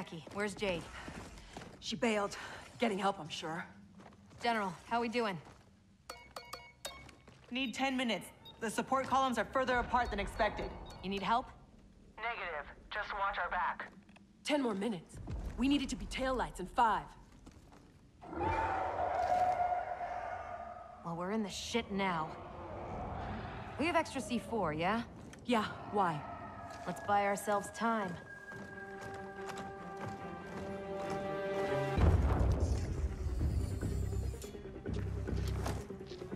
Jacqui. Where's Jade? She bailed. Getting help, I'm sure. General, how we doing? Need 10 minutes. The support columns are further apart than expected. You need help? Negative. Just watch our back. 10 more minutes. We needed to be taillights in 5. Well, we're in the shit now. We have extra C4, yeah? Yeah, why? Let's buy ourselves time.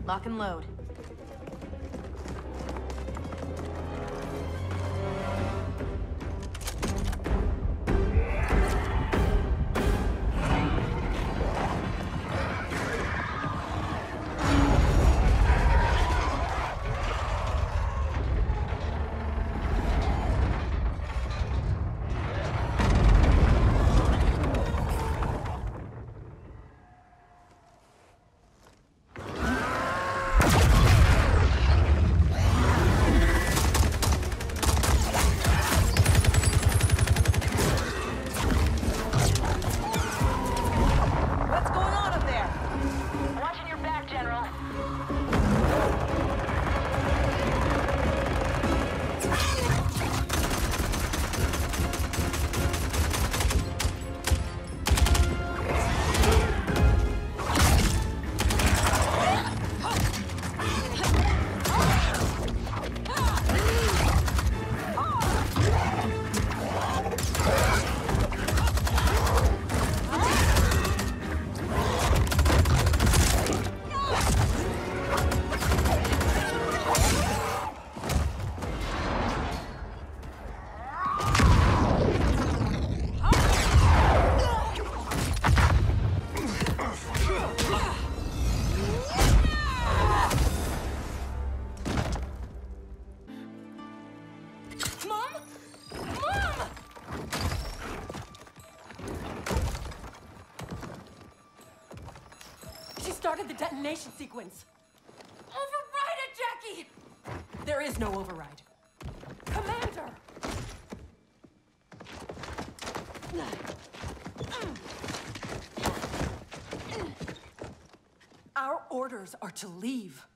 Lock and load. Detonation sequence. Override it, Jacqui! There is no override. Commander! Our orders are to leave.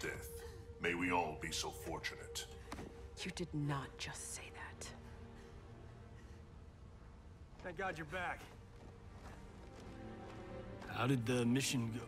Death. May we all be so fortunate. You did not just say that. Thank God you're back. How did the mission go?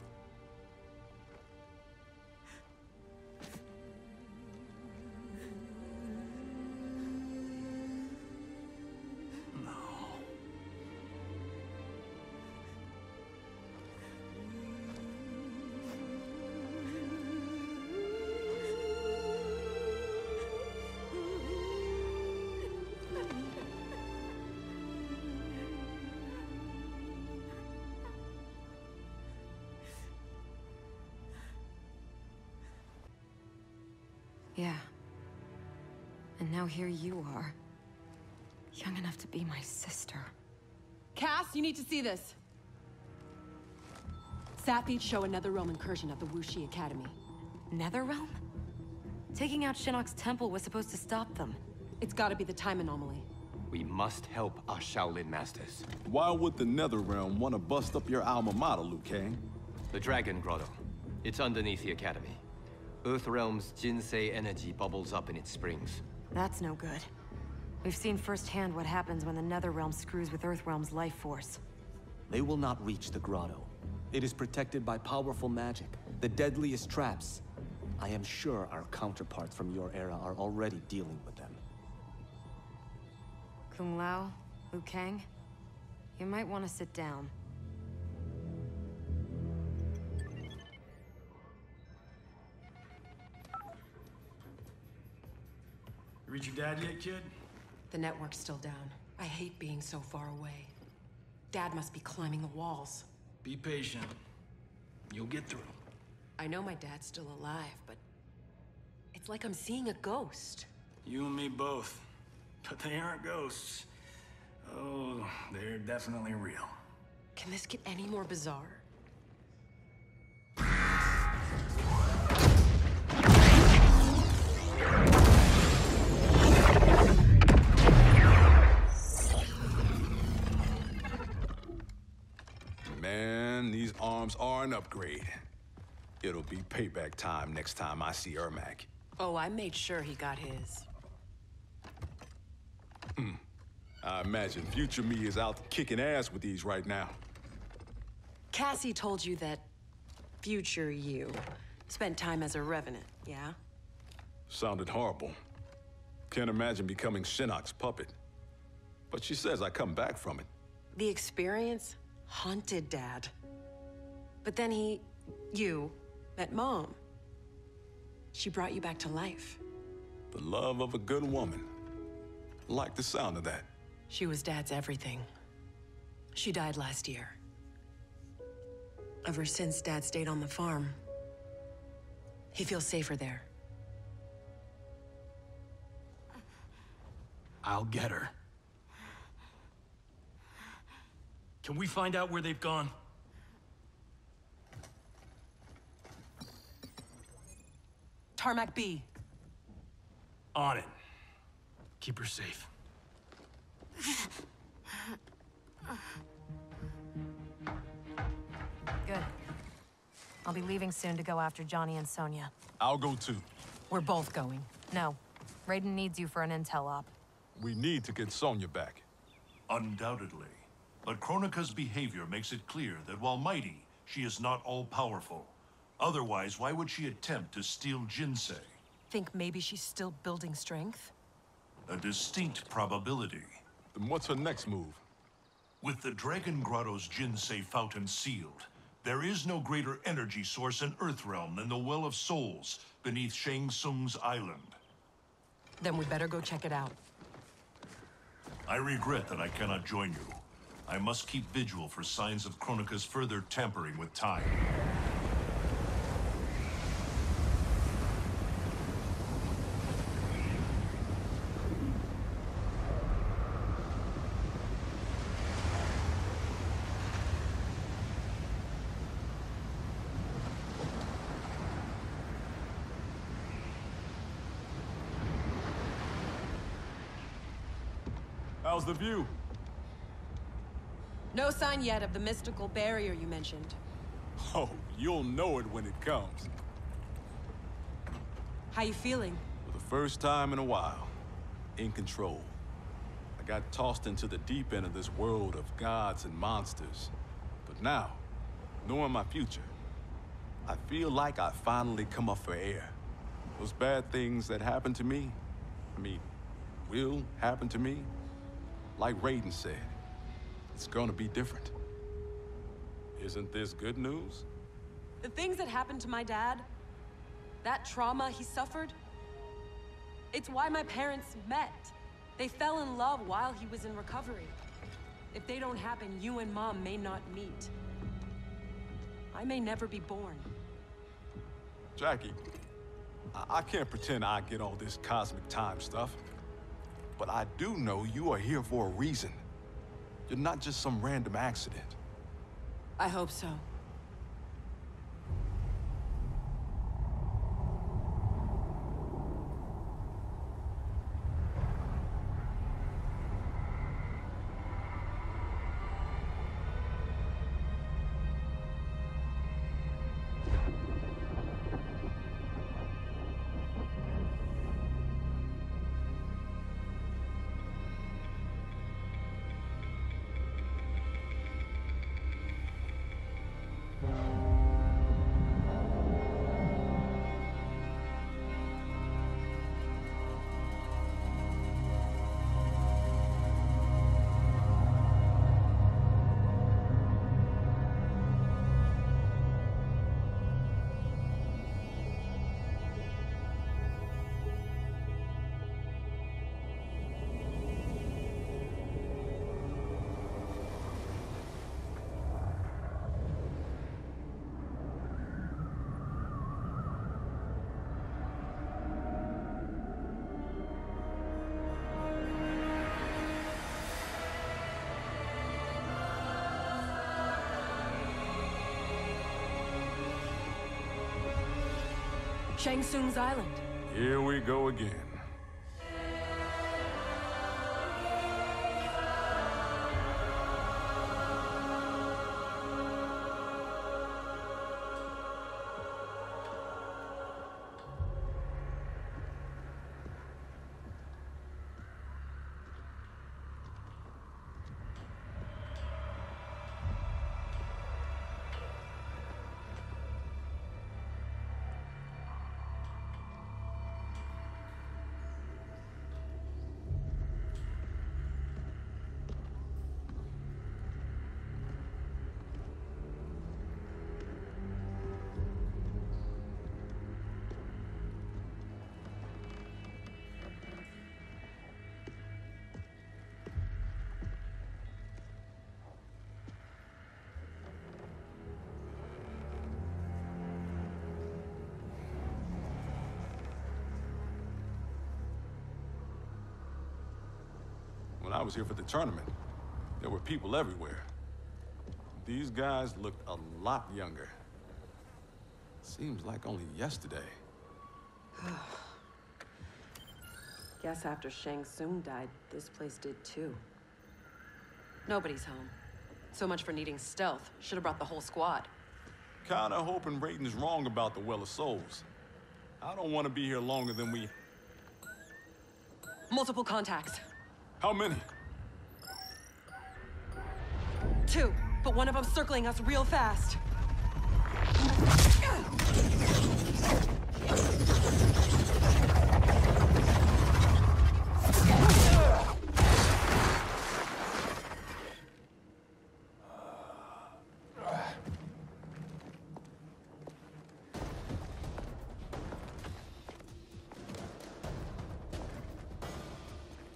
Yeah. And now here you are. Young enough to be my sister. Cass, you need to see this. Satbeats show a Netherrealm incursion at the Wuxi Academy. Netherrealm? Taking out Shinnok's temple was supposed to stop them. It's gotta be the time anomaly. We must help our Shaolin masters. Why would the Netherrealm want to bust up your alma mater, Liu Kang? The Dragon Grotto. It's underneath the Academy. Earthrealm's Jinsei energy bubbles up in its springs. That's no good. We've seen firsthand what happens when the Netherrealm screws with Earthrealm's life force. They will not reach the grotto. It is protected by powerful magic, the deadliest traps. I am sure our counterparts from your era are already dealing with them. Kung Lao, Liu Kang, you might want to sit down. Read your dad yet, kid? The network's still down. I hate being so far away. Dad must be climbing the walls. Be patient. You'll get through. I know my dad's still alive, but it's like I'm seeing a ghost. You and me both. But they aren't ghosts. Oh, they're definitely real. Can this get any more bizarre? Man, these arms are an upgrade. It'll be payback time next time I see Ermac. Oh, I made sure he got his. I imagine future me is out kicking ass with these right now. Cassie told you that future you spent time as a revenant, yeah? Sounded horrible. Can't imagine becoming Shinnok's puppet. But she says I come back from it. The experience haunted Dad. But then you met Mom. She brought you back to life. The love of a good woman. Like the sound of that. She was Dad's everything. She died last year. Ever since, Dad stayed on the farm. He feels safer there. I'll get her. Can we find out where they've gone? Parmac B. On it. Keep her safe. Good. I'll be leaving soon to go after Johnny and Sonya. I'll go too. We're both going. No. Raiden needs you for an intel op. We need to get Sonya back. Undoubtedly. But Kronika's behavior makes it clear that while mighty, she is not all-powerful. Otherwise, why would she attempt to steal Jinsei? Think maybe she's still building strength? A distinct probability. Then what's her next move? With the Dragon Grotto's Jinsei fountain sealed, there is no greater energy source in Earthrealm than the Well of Souls beneath Shang Tsung's island. Then we better go check it out. I regret that I cannot join you. I must keep vigil for signs of Kronika's further tampering with time. How's the view? No sign yet of the mystical barrier you mentioned. Oh, you'll know it when it comes. How you feeling? For the first time in a while, in control. I got tossed into the deep end of this world of gods and monsters. But now, knowing my future, I feel like I finally come up for air. Those bad things that happened to me, will happen to me. Like Raiden said, it's gonna be different. Isn't this good news? The things that happened to my dad, that trauma he suffered, it's why my parents met. They fell in love while he was in recovery. If they don't happen, you and Mom may not meet. I may never be born. Jacqui, I can't pretend I get all this cosmic time stuff. But I do know you are here for a reason. You're not just some random accident. I hope so. Shang Tsung's island. Here we go again. I was here for the tournament. There were people everywhere. These guys looked a lot younger. Seems like only yesterday. Guess after Shang Tsung died, this place did too. Nobody's home. So much for needing stealth. Should have brought the whole squad. Kinda hoping Raiden's wrong about the Well of Souls. I don't want to be here longer than we... Multiple contacts. How many? 2, but one of them circling us real fast.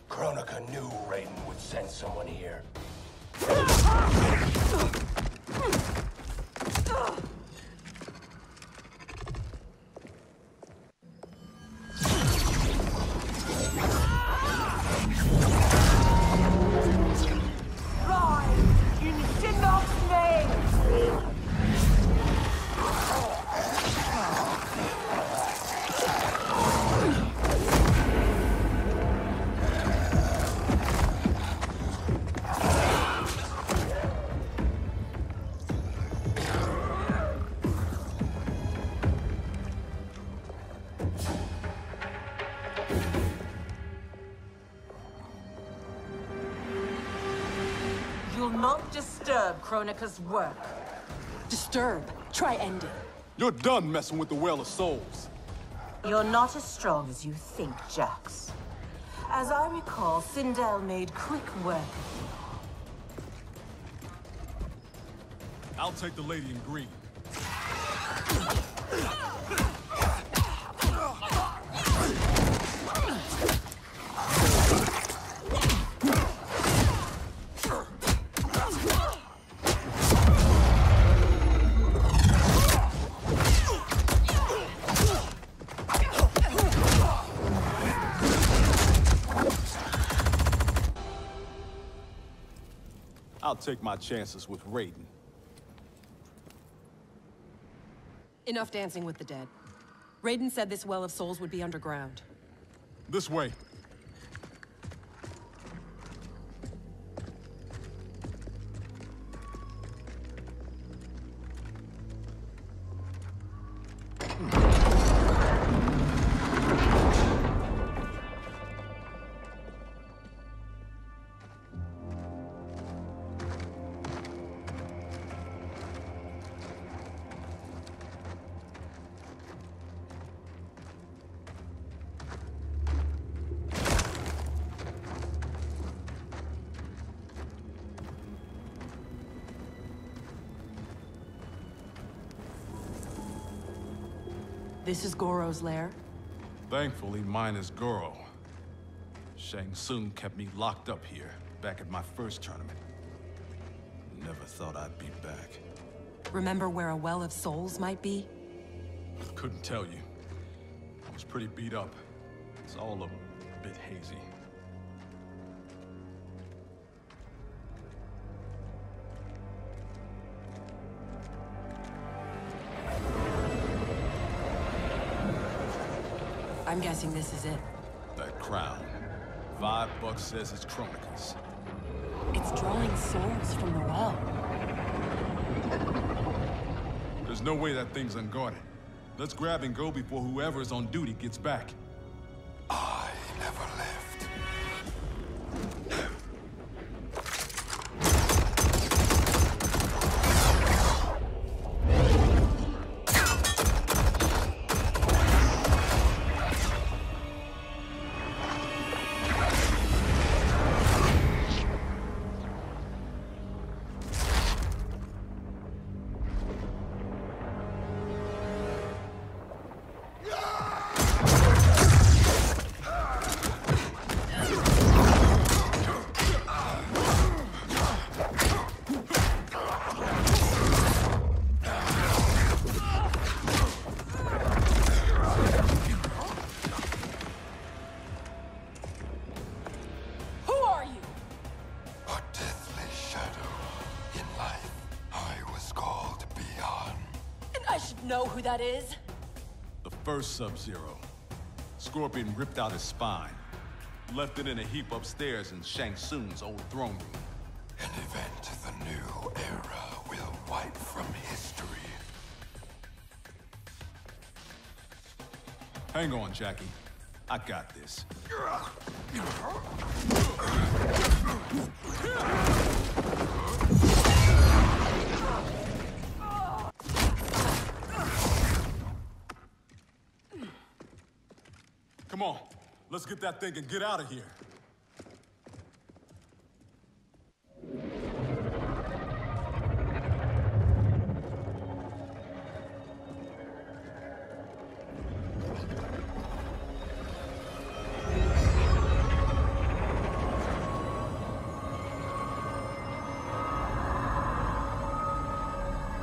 Kronika knew Raiden would send someone here. Kronika's work. Disturb. Try ending. You're done messing with the Well of Souls. You're not as strong as you think, Jax. As I recall, Sindel made quick work. I'll take the lady in green. I'll take my chances with Raiden. Enough dancing with the dead. Raiden said this Well of Souls would be underground. This way. This is Goro's lair? Thankfully, mine is Goro. Shang Tsung kept me locked up here, back at my first tournament. Never thought I'd be back. Remember where a Well of Souls might be? Couldn't tell you. I was pretty beat up. It's all a bit hazy. I'm guessing this is it. That crown. $5 says it's Kronika's. It's drawing souls from the well. There's no way that thing's unguarded. Let's grab and go before whoever is on duty gets back. I never left. That is? The first Sub-Zero. Scorpion ripped out his spine, left it in a heap upstairs in Shang Tsung's old throne room. An event the new era will wipe from history. Hang on, Jacqui. I got this. Come on, let's get that thing and get out of here.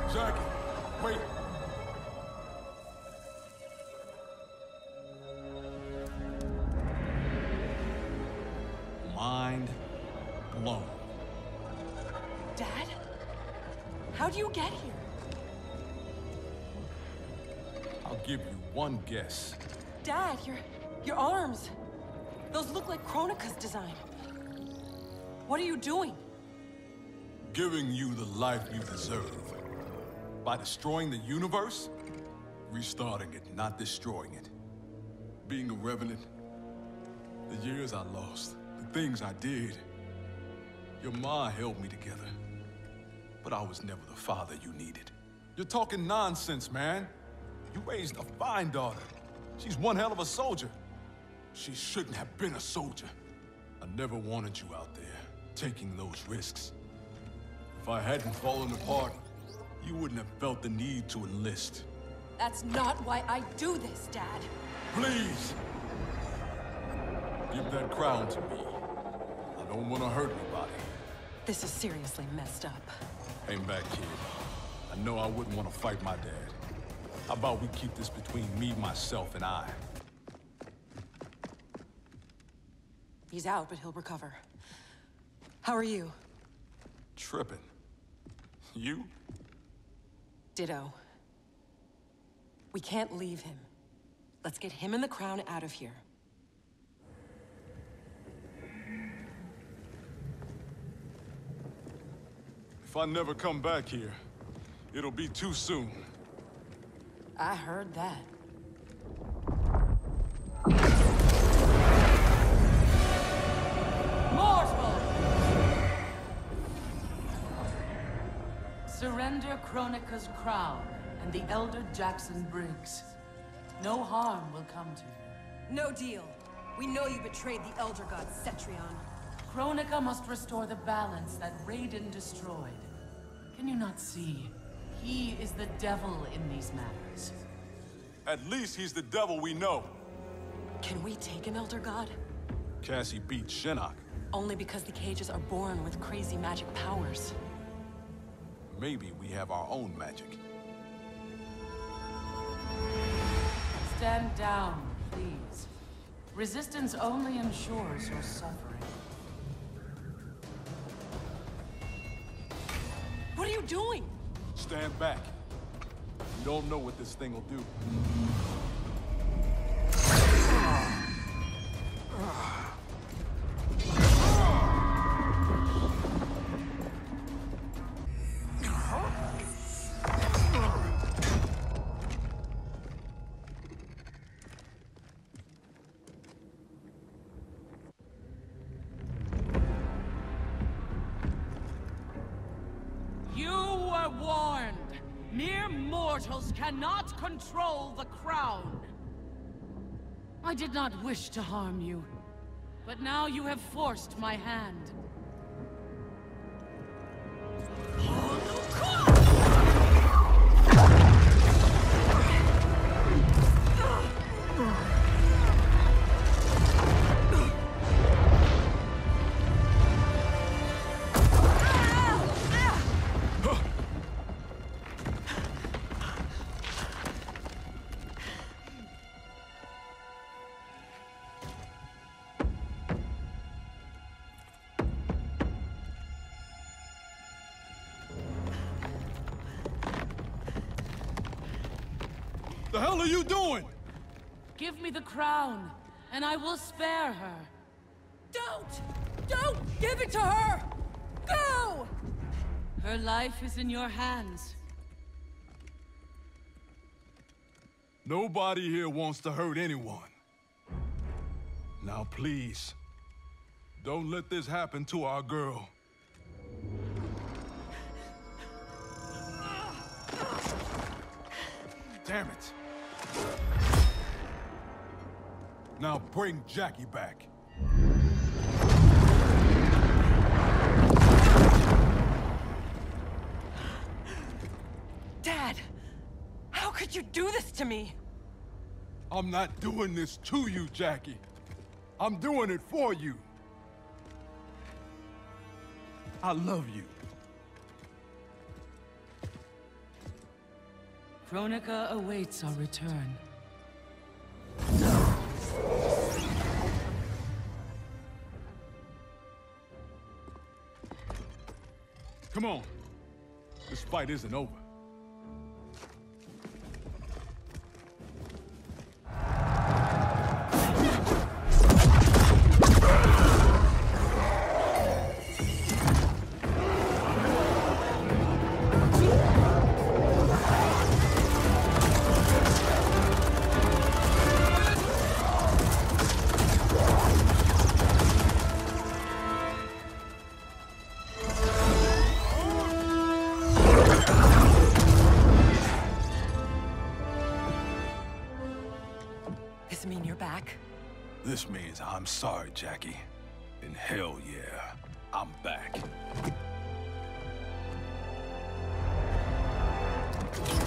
Jacqui, wait. One guess. Dad, your arms. Those look like Kronika's design. What are you doing? Giving you the life you deserve. By destroying the universe? Restarting it, not destroying it. Being a revenant. The years I lost. The things I did. Your ma held me together. But I was never the father you needed. You're talking nonsense, man. You raised a fine daughter. She's one hell of a soldier. She shouldn't have been a soldier. I never wanted you out there, taking those risks. If I hadn't fallen apart, you wouldn't have felt the need to enlist. That's not why I do this, Dad. Please! Give that crown to me. I don't want to hurt anybody. This is seriously messed up. Hang back, kid. I know I wouldn't want to fight my dad. How about we keep this between me, myself, and I? He's out, but he'll recover. How are you? Tripping. You? Ditto. We can't leave him. Let's get him and the crown out of here. If I never come back here, it'll be too soon. I heard that. Mortal! Surrender Kronika's crown and the Elder Jackson Briggs. No harm will come to you. No deal. We know you betrayed the Elder God Cetrion. Kronika must restore the balance that Raiden destroyed. Can you not see? He is the devil in these matters. At least he's the devil we know. Can we take him, Elder God? Cassie beat Shinnok. Only because the Cages are born with crazy magic powers. Maybe we have our own magic. Stand down, please. Resistance only ensures your suffering. What are you doing? Stand back. You don't know what this thing will do. cannot control the crown. I did not wish to harm you, but now you have forced my hand. What the hell are you doing? Give me the crown, and I will spare her. Don't give it to her! Go! Her life is in your hands. Nobody here wants to hurt anyone. Now please, don't let this happen to our girl. Damn it. Now bring Jacqui back. Dad, how could you do this to me? I'm not doing this to you, Jacqui. I'm doing it for you. I love you. Kronika awaits our return. Come on. This fight isn't over. This means I'm sorry, Jacqui. And hell yeah, I'm back.